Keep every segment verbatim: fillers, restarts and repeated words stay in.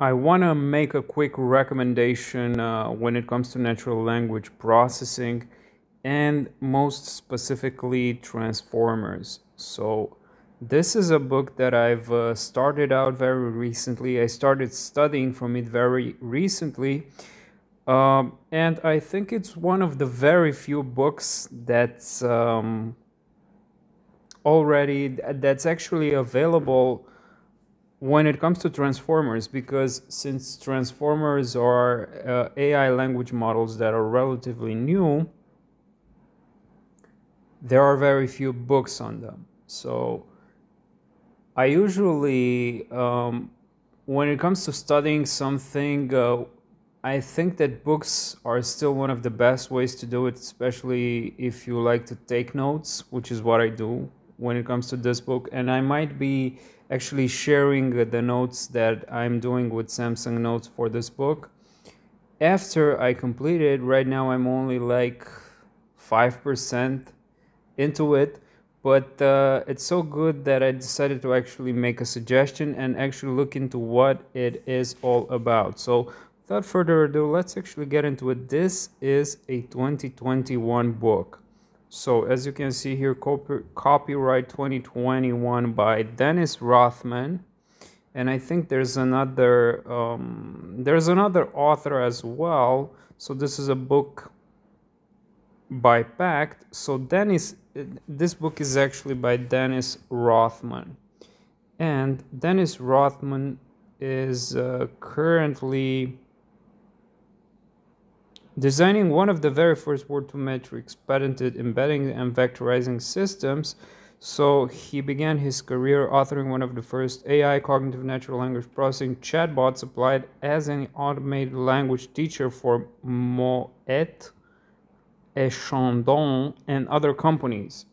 I want to make a quick recommendation uh, when it comes to natural language processing and most specifically transformers. So this is a book that I've uh, started out very recently. I started studying from it very recently. Um, and I think it's one of the very few books that's um, already, that's actually available when it comes to transformers, because since transformers are uh, A I language models that are relatively new, there are very few books on them. So I usually, um, when it comes to studying something, uh, I think that books are still one of the best ways to do it, especially if you like to take notes, which is what I do when it comes to this book. And I might be actually sharing the notes that I'm doing with Samsung Notes for this book. After I complete it, right now I'm only like five percent into it, but uh, it's so good that I decided to actually make a suggestion and actually look into what it is all about. So without further ado, let's actually get into it. This is a twenty twenty-one book. So as you can see here, copyright twenty twenty-one by Denis Rothman. And I think there's another, um, there's another author as well. So this is a book by Packt. So Denis, this book is actually by Denis Rothman. And Denis Rothman is uh, currently designing one of the very first Word two Vec patented embedding and vectorizing systems. So he began his career authoring one of the first A I cognitive natural language processing chatbots applied as an automated language teacher for Moët et Chandon and other companies.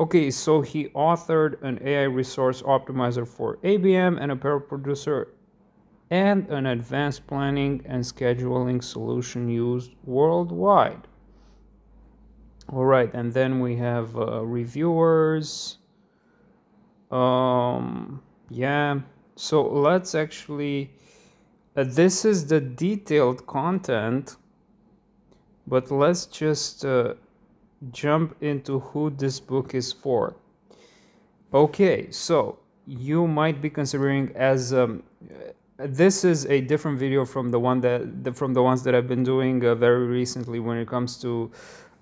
Okay, so he authored an A I resource optimizer for A B M and apparel producer, and an advanced planning and scheduling solution used worldwide. All right, and then we have uh, reviewers. Um, yeah, so let's actually, uh, this is the detailed content, but let's just uh, jump into who this book is for. Okay, so you might be considering as um, this is a different video from the one that from the ones that I've been doing uh, very recently when it comes to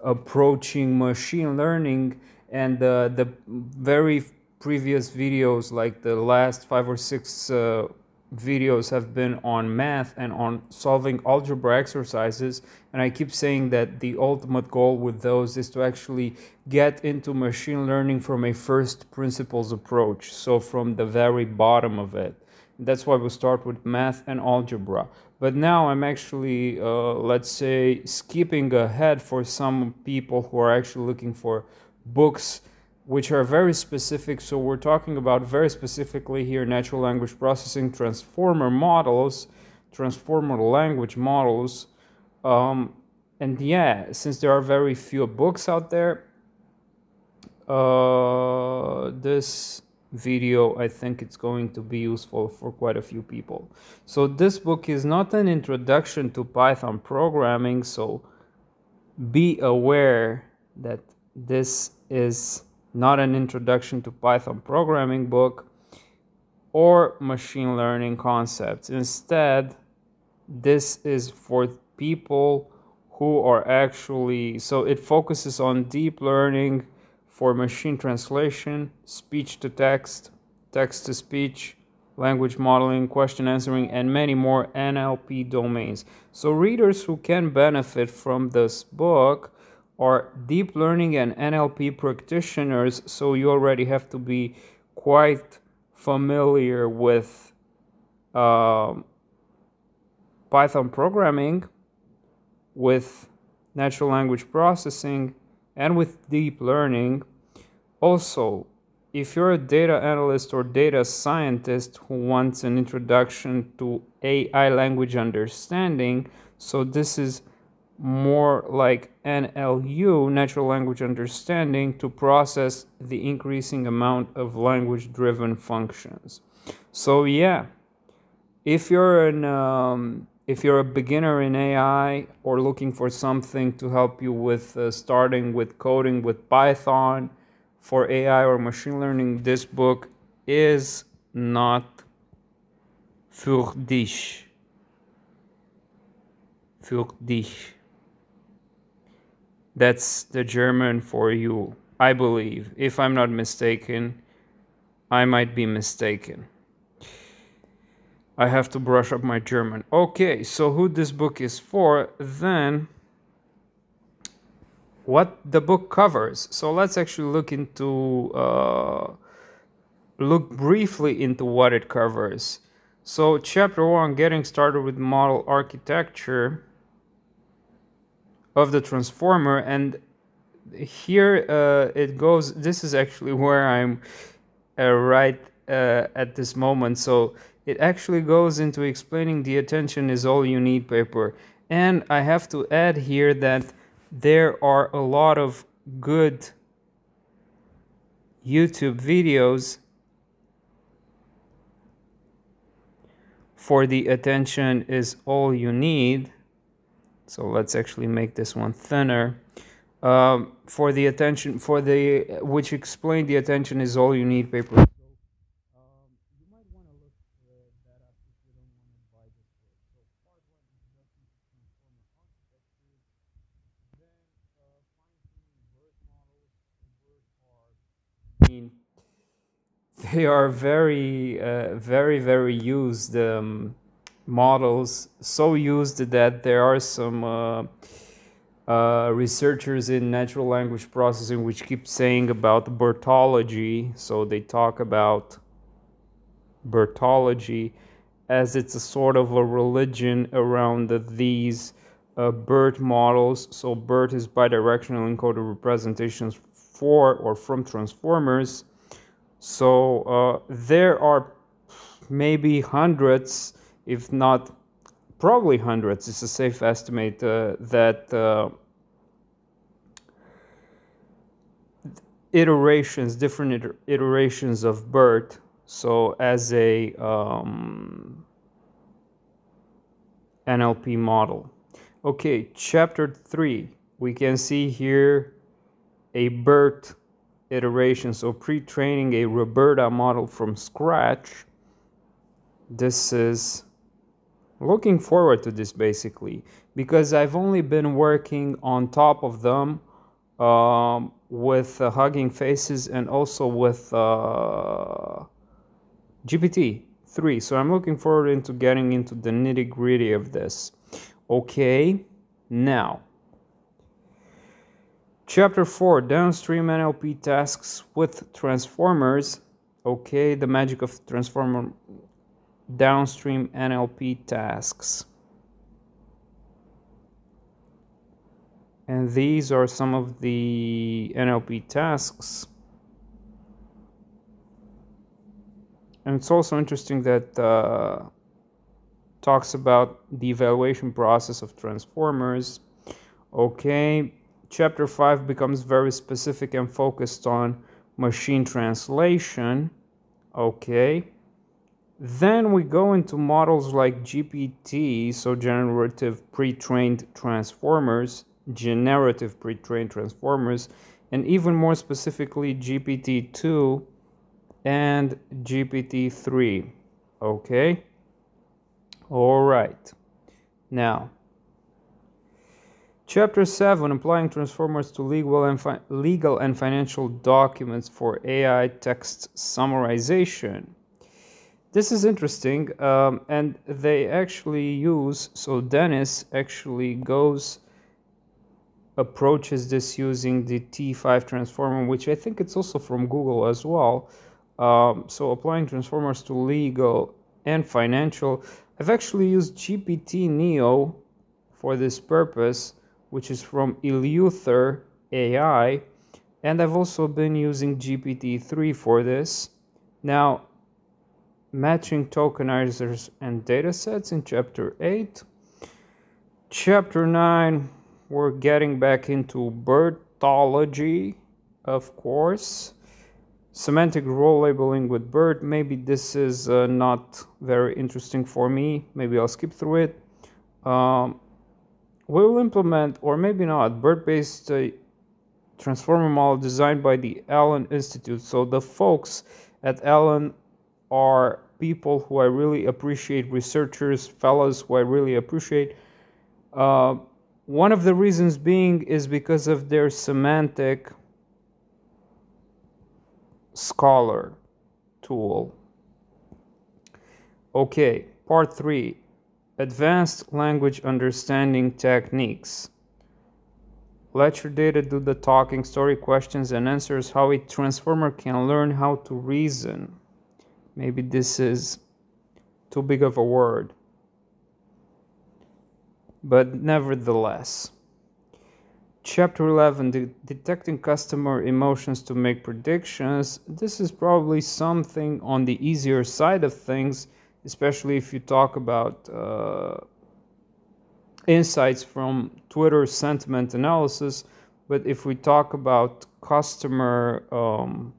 approaching machine learning, and uh, the very previous videos, like the last five or six uh, videos, have been on math and on solving algebra exercises. And I keep saying that the ultimate goal with those is to actually get into machine learning from a first principles approach, so from the very bottom of it. That's why we start with math and algebra. But now I'm actually, uh, let's say, skipping ahead for some people who are actually looking for books which are very specific. So we're talking about very specifically here natural language processing, transformer models, transformer language models. Um, and yeah, since there are very few books out there, uh, this video, I think it's going to be useful for quite a few people. So this book is not an introduction to Python programming, so be aware that this is not an introduction to Python programming book or machine learning concepts. Instead, this is for people who are actually, so it focuses on deep learning for machine translation, speech to text, text to speech, language modeling, question answering, and many more N L P domains. So readers who can benefit from this book are deep learning and N L P practitioners, so you already have to be quite familiar with uh, Python programming, with natural language processing, and with deep learning. Also, if you're a data analyst or data scientist who wants an introduction to A I language understanding, so this is more like N L U, natural language understanding, to process the increasing amount of language-driven functions. So yeah, If you're an um, if you're a beginner in A I or looking for something to help you with uh, starting with coding with Python for A I or machine learning, this book is not für dich. Für dich. That's the German for you, I believe. If I'm not mistaken, I might be mistaken. I have to brush up my German. Okay, so who this book is for, then what the book covers. So let's actually look into, uh, look briefly into what it covers. So chapter one, getting started with model architecture of the transformer. And here uh, it goes, this is actually where I'm uh, right uh, at this moment. So it actually goes into explaining the attention is all you need paper. And I have to add here that there are a lot of good YouTube videos for the attention is all you need. So let's actually make this one thinner. Um, for the attention, for the, which explain the attention is all you need paper. They are very, uh, very, very used um, models, so used that there are some uh, uh, researchers in natural language processing which keep saying about BERTology. So they talk about BERTology as it's a sort of a religion around the, these uh, BERT models. So BERT is bidirectional encoded representations for or from transformers. So uh, there are maybe hundreds, if not probably hundreds, it's a safe estimate uh, that uh, iterations, different iterations of BERT. So as a um, N L P model. Okay, chapter three, we can see here a BERT iteration, so pre-training a Roberta model from scratch. This is looking forward to this basically because I've only been working on top of them um, with uh, Hugging Faces and also with uh, G P T three. So I'm looking forward into getting into the nitty-gritty of this. Okay, now. Chapter four, downstream N L P tasks with transformers. Okay, the magic of transformer downstream N L P tasks. And these are some of the N L P tasks. And it's also interesting that uh, talks about the evaluation process of transformers. Okay. Chapter five becomes very specific and focused on machine translation. Okay. Then we go into models like G P T, so generative pre-trained transformers, generative pre-trained transformers, and even more specifically G P T two and G P T three. Okay. All right. Now. Chapter seven, applying transformers to legal and, fi legal and financial documents for A I text summarization. This is interesting, um, and they actually use, so Denis actually goes, approaches this using the T five transformer, which I think it's also from Google as well. Um, so applying transformers to legal and financial. I've actually used G P T Neo for this purpose, which is from Eleuther A I, and I've also been using G P T three for this. Now, matching tokenizers and datasets in chapter eight. Chapter nine, we're getting back into BERTology, of course. Semantic role labeling with BERT, maybe this is uh, not very interesting for me. Maybe I'll skip through it. Um, we will implement, or maybe not, BERT-based uh, transformer model designed by the Allen Institute. So the folks at Allen are people who I really appreciate, researchers, fellows who I really appreciate. Uh, one of the reasons being is because of their semantic scholar tool. Okay, part three, advanced language understanding techniques. Let your data do the talking, story questions and answers, how a transformer can learn how to reason. Maybe this is too big of a word, but nevertheless. Chapter eleven, de detecting customer emotions to make predictions. This is probably something on the easier side of things, especially if you talk about uh, insights from Twitter sentiment analysis. But if we talk about customer um,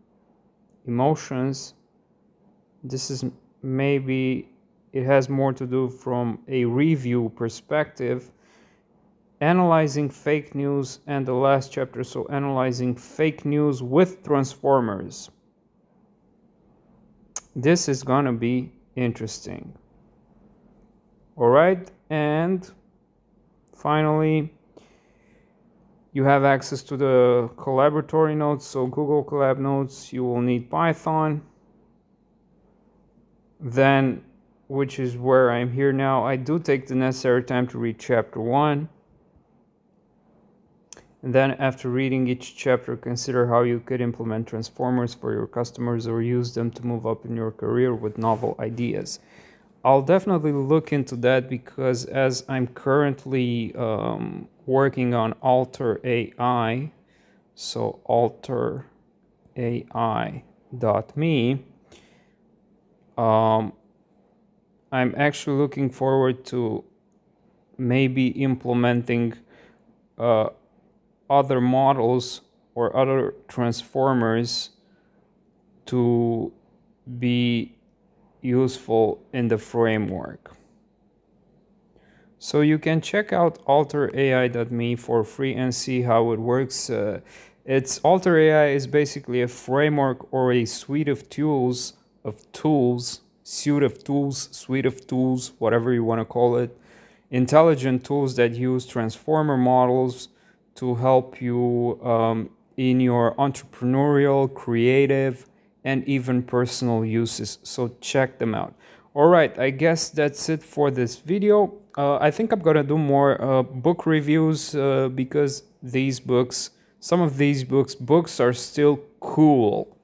emotions, this is maybe, it has more to do from a review perspective. Analyzing fake news, and the last chapter, so analyzing fake news with transformers. This is gonna be interesting. All right, and finally, you have access to the collaboratory notes, so Google Collab notes. You will need Python. Then, which is where I'm here now, I do take the necessary time to read chapter one. And then after reading each chapter, consider how you could implement transformers for your customers or use them to move up in your career with novel ideas. I'll definitely look into that because as I'm currently um, working on Alter A I, so alter A I dot me, um, I'm actually looking forward to maybe implementing uh, other models or other transformers to be useful in the framework. So you can check out alter A I dot me for free and see how it works. Uh, it's Alter A I is basically a framework or a suite of tools, of tools, suite of tools, suite of tools, whatever you want to call it, intelligent tools that use transformer models to help you um, in your entrepreneurial, creative, and even personal uses. So check them out. All right, I guess that's it for this video. Uh, I think I'm gonna do more uh, book reviews uh, because these books, some of these books, books are still cool.